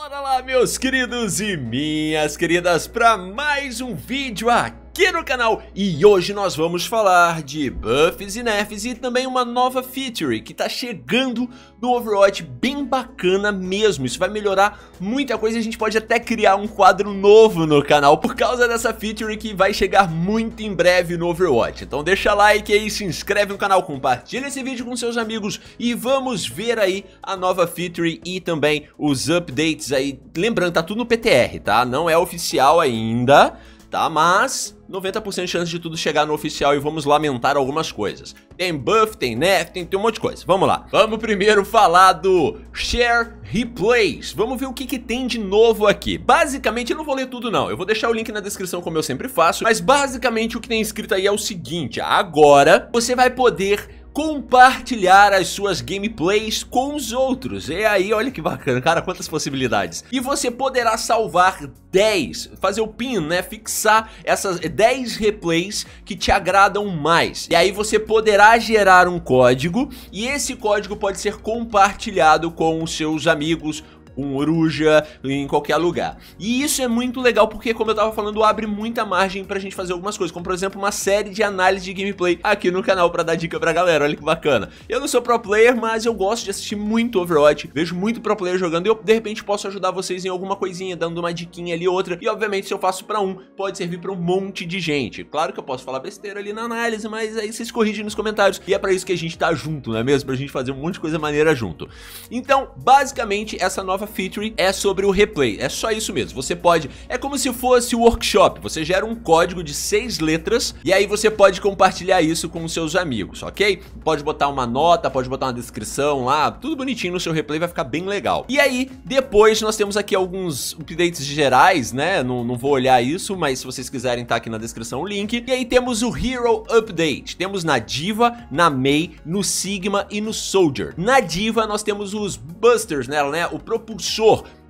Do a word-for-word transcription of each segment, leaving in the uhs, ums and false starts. Bora lá, meus queridos e minhas queridas, para mais um vídeo aqui no canal. E hoje nós vamos falar de buffs e nerfs e também uma nova feature que tá chegando no Overwatch, bem bacana mesmo. Isso vai melhorar muita coisa e a gente pode até criar um quadro novo no canal por causa dessa feature que vai chegar muito em breve no Overwatch. Então deixa like aí, se inscreve no canal, compartilha esse vídeo com seus amigos e vamos ver aí a nova feature e também os updates aí. Lembrando, tá tudo no P T R, tá? Não é oficial ainda, tá? Mas noventa por cento de chance de tudo chegar no oficial e vamos lamentar algumas coisas. Tem buff, tem nerf, tem, tem um monte de coisa. Vamos lá. Vamos primeiro falar do Share Replays. Vamos ver o que, que tem de novo aqui. Basicamente, eu não vou ler tudo não. Eu vou deixar o link na descrição como eu sempre faço. Mas basicamente o que tem escrito aí é o seguinte. Agora você vai poder compartilhar as suas gameplays com os outros. E aí, olha que bacana, cara, quantas possibilidades. E você poderá salvar dez, fazer o pin, né, fixar essas dez replays que te agradam mais. E aí você poderá gerar um código e esse código pode ser compartilhado com os seus amigos, um coruja, em qualquer lugar. E isso é muito legal porque, como eu tava falando, abre muita margem pra gente fazer algumas coisas, como por exemplo uma série de análise de gameplay aqui no canal pra dar dica pra galera. Olha que bacana. Eu não sou pro player, mas eu gosto de assistir muito Overwatch, vejo muito pro player jogando e eu de repente posso ajudar vocês em alguma coisinha, dando uma diquinha ali, outra. E obviamente se eu faço pra um, pode servir pra um monte de gente. Claro que eu posso falar besteira ali na análise, mas aí vocês corrigem nos comentários. E é pra isso que a gente tá junto, não é mesmo? Pra gente fazer um monte de coisa maneira junto. Então, basicamente, essa nova feature é sobre o replay, é só isso mesmo. Você pode, é como se fosse o workshop, você gera um código de seis letras e aí você pode compartilhar isso com os seus amigos, ok? Pode botar uma nota, pode botar uma descrição lá, tudo bonitinho no seu replay, vai ficar bem legal. E aí, depois nós temos aqui alguns updates gerais, né? Não, não vou olhar isso, mas se vocês quiserem tá aqui na descrição o link. E aí temos o Hero Update, temos na D.Va, na M E I, no Sigma e no Soldier. Na D.Va nós temos os Busters nela, né? O propulsor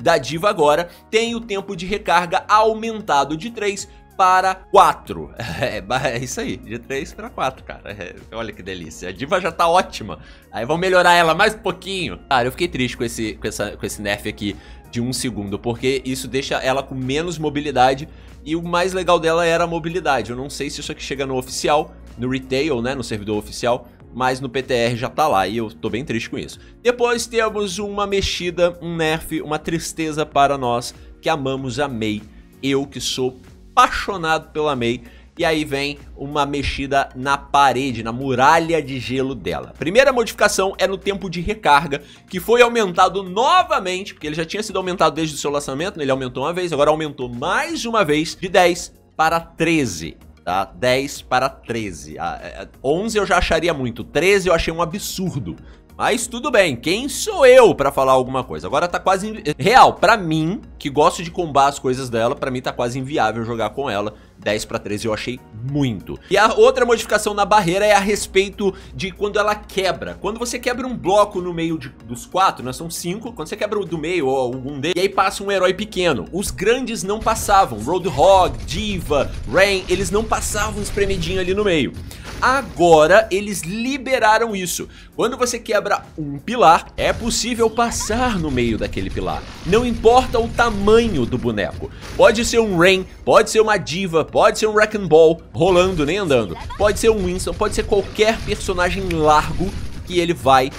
da D.Va agora tem o tempo de recarga aumentado de três para quatro. É, é isso aí, de três para quatro, cara. É, olha que delícia. A D.Va já tá ótima. Aí vamos melhorar ela mais um pouquinho. Cara, eu fiquei triste com esse, com essa, com esse nerf aqui de um segundo, porque isso deixa ela com menos mobilidade. E o mais legal dela era a mobilidade. Eu não sei se isso aqui chega no oficial, no retail, né? No servidor oficial. Mas no P T R já tá lá e eu tô bem triste com isso. Depois temos uma mexida, um nerf, uma tristeza para nós que amamos a M E I. Eu que sou apaixonado pela M E I. E aí vem uma mexida na parede, na muralha de gelo dela. Primeira modificação é no tempo de recarga, que foi aumentado novamente, porque ele já tinha sido aumentado desde o seu lançamento, né? Ele aumentou uma vez, agora aumentou mais uma vez, de dez para treze. Tá? dez para treze. Ah, onze eu já acharia muito, treze eu achei um absurdo. Mas tudo bem, quem sou eu pra falar alguma coisa? Agora tá quase real, pra mim, que gosto de combar as coisas dela, pra mim tá quase inviável jogar com ela. Dez pra treze eu achei muito. E a outra modificação na barreira é a respeito de quando ela quebra. Quando você quebra um bloco no meio de, dos quatro, né, são cinco, quando você quebra o do meio ou algum deles, e aí passa um herói pequeno. Os grandes não passavam, Roadhog, D.Va, Rein, eles não passavam espremidinho ali no meio. Agora eles liberaram isso. Quando você quebra um pilar, é possível passar no meio daquele pilar. Não importa o tamanho do boneco. Pode ser um Rein, pode ser uma D.Va, pode ser um Wrecking Ball, rolando, nem andando. Pode ser um Winston, pode ser qualquer personagem largo que ele vai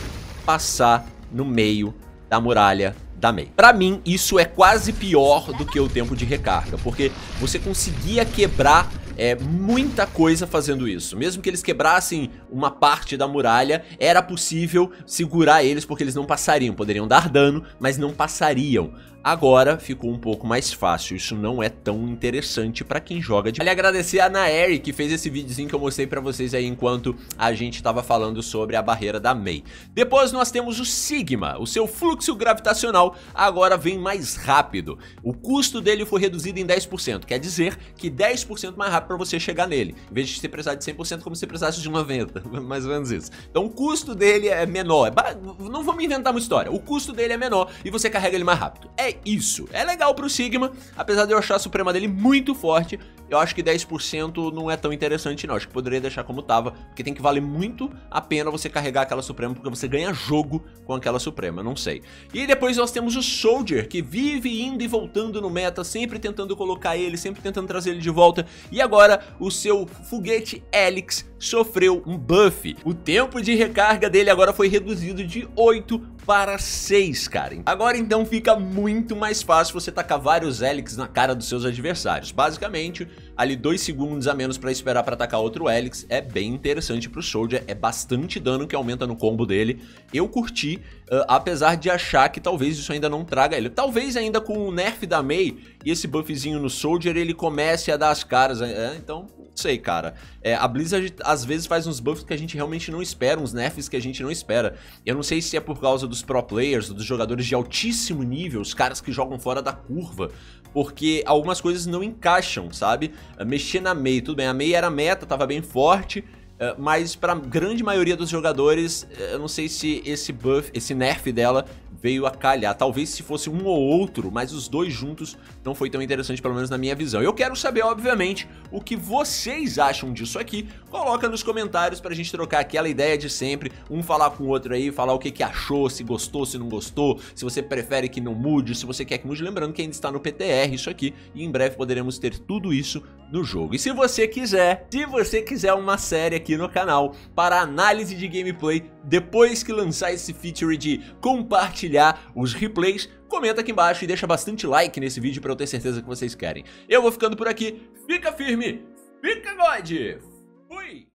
passar no meio da muralha da M E I. Pra mim, isso é quase pior do que o tempo de recarga, porque você conseguia quebrar é muita coisa fazendo isso. Mesmo que eles quebrassem uma parte da muralha, era possível segurar eles porque eles não passariam. Poderiam dar dano, mas não passariam. Agora ficou um pouco mais fácil. Isso não é tão interessante pra quem joga de... Vale agradecer a Naeri que fez esse videozinho que eu mostrei pra vocês aí enquanto a gente tava falando sobre a barreira da M E I. Depois nós temos o Sigma. O seu fluxo gravitacional agora vem mais rápido. O custo dele foi reduzido em dez por cento. Quer dizer que dez por cento mais rápido demorar para você chegar nele, em vez de você precisar de cem por cento como se você precisasse de noventa por cento, mais ou menos isso. Então o custo dele é menor, é bar... não vamos inventar muita história, o custo dele é menor e você carrega ele mais rápido, é isso. É legal pro Sigma, apesar de eu achar a suprema dele muito forte, eu acho que dez por cento não é tão interessante não, acho que poderia deixar como tava, porque tem que valer muito a pena você carregar aquela suprema, porque você ganha jogo com aquela suprema, não sei. E depois nós temos o Soldier, que vive indo e voltando no meta, sempre tentando colocar ele, sempre tentando trazer ele de volta, e agora o seu foguete Helix sofreu um buff. O tempo de recarga dele agora foi reduzido de oito para seis, cara. Agora então fica muito mais fácil você tacar vários Helix na cara dos seus adversários. Basicamente, ali dois segundos a menos pra esperar pra atacar outro Helix é bem interessante pro Soldier, é bastante dano que aumenta no combo dele. Eu curti, uh, apesar de achar que talvez isso ainda não traga ele. Talvez ainda com o nerf da M E I e esse buffzinho no Soldier ele comece a dar as caras, é, então... sei, cara, é, a Blizzard às vezes faz uns buffs que a gente realmente não espera, uns nerfs que a gente não espera. Eu não sei se é por causa dos pro players, dos jogadores de altíssimo nível, os caras que jogam fora da curva, porque algumas coisas não encaixam, sabe? Mexer na M E I, tudo bem, a M E I era meta, tava bem forte, mas pra grande maioria dos jogadores, eu não sei se esse buff, esse nerf dela veio a calhar, talvez se fosse um ou outro, mas os dois juntos não foi tão interessante, pelo menos na minha visão. Eu quero saber, obviamente, o que vocês acham disso aqui, coloca nos comentários pra gente trocar aquela ideia de sempre, um falar com o outro aí, falar o que que achou, se gostou, se não gostou, se você prefere que não mude, se você quer que mude, lembrando que ainda está no P T R isso aqui, e em breve poderemos ter tudo isso no jogo. E se você quiser, se você quiser uma série aqui no canal para análise de gameplay, depois que lançar esse feature de compartilhar os replays, comenta aqui embaixo e deixa bastante like nesse vídeo pra eu ter certeza que vocês querem. Eu vou ficando por aqui, fica firme, fica God, fui!